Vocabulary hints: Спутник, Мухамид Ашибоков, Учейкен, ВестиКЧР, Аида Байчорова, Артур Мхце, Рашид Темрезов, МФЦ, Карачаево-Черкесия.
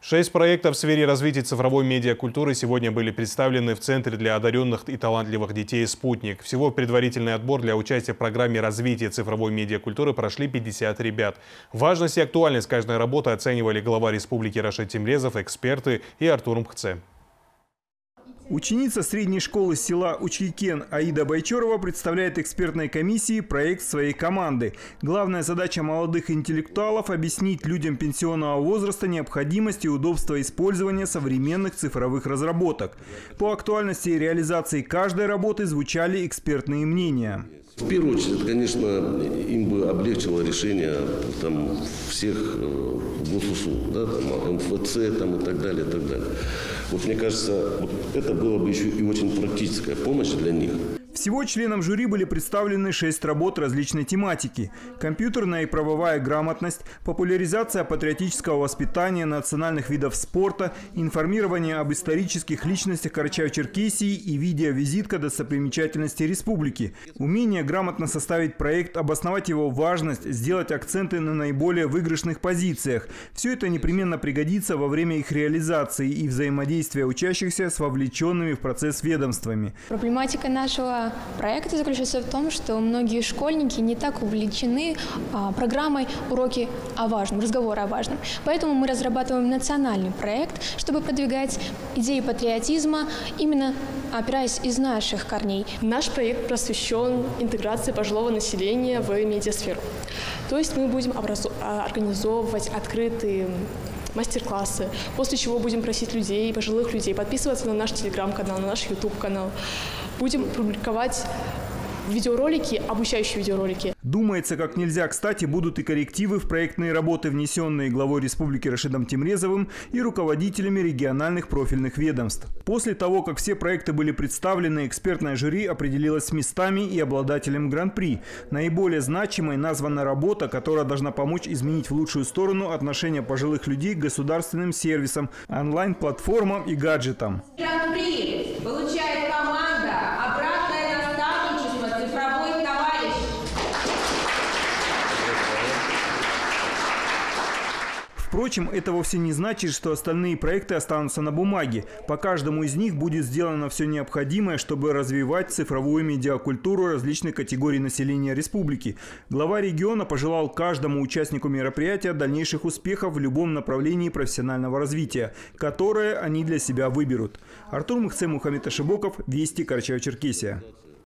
6 проектов в сфере развития цифровой медиакультуры сегодня были представлены в Центре для одаренных и талантливых детей «Спутник». Всего предварительный отбор для участия в программе развития цифровой медиакультуры прошли 50 ребят. Важность и актуальность каждой работы оценивали глава республики Рашид Темрезов, эксперты и Артур Мхце. Ученица средней школы села Учейкен Аида Байчорова представляет экспертной комиссии проект своей команды. Главная задача молодых интеллектуалов – объяснить людям пенсионного возраста необходимость и удобство использования современных цифровых разработок. По актуальности и реализации каждой работы звучали экспертные мнения. В первую очередь, конечно, им бы облегчило решение там, всех госуслуг, да, там, МФЦ там, и так далее, и так далее. Вот мне кажется, вот это было бы еще и очень практическая помощь для них. Всего членам жюри были представлены 6 работ различной тематики. Компьютерная и правовая грамотность, популяризация патриотического воспитания, национальных видов спорта, информирование об исторических личностях Карачаево-Черкесии и видеовизитка достопримечательностей республики. Умение грамотно составить проект, обосновать его важность, сделать акценты на наиболее выигрышных позициях. Все это непременно пригодится во время их реализации и взаимодействия учащихся с вовлеченными в процесс ведомствами. Проблематика нашего проект заключается в том, что многие школьники не так увлечены программой «Уроки о важном», «Разговоры о важном». Поэтому мы разрабатываем национальный проект, чтобы продвигать идеи патриотизма, именно опираясь из наших корней. Наш проект посвящен интеграции пожилого населения в медиасферу. То есть мы будем организовывать открытые мастер-классы, после чего будем просить людей, пожилых людей, подписываться на наш телеграм-канал, на наш YouTube-канал. Будем публиковать видеоролики, обучающие видеоролики. Думается, как нельзя кстати, будут и коррективы в проектные работы, внесенные главой республики Рашидом Темрезовым и руководителями региональных профильных ведомств. После того, как все проекты были представлены, экспертное жюри определилось с местами и обладателем гран-при. Наиболее значимой названа работа, которая должна помочь изменить в лучшую сторону отношение пожилых людей к государственным сервисам, онлайн-платформам и гаджетам. Гран-при получает команда . Впрочем, это вовсе не значит, что остальные проекты останутся на бумаге. По каждому из них будет сделано все необходимое, чтобы развивать цифровую медиакультуру различных категорий населения республики. Глава региона пожелал каждому участнику мероприятия дальнейших успехов в любом направлении профессионального развития, которое они для себя выберут. Артур Мхце, Мухамид Ашибоков, Вести, Карачаево-Черкесия.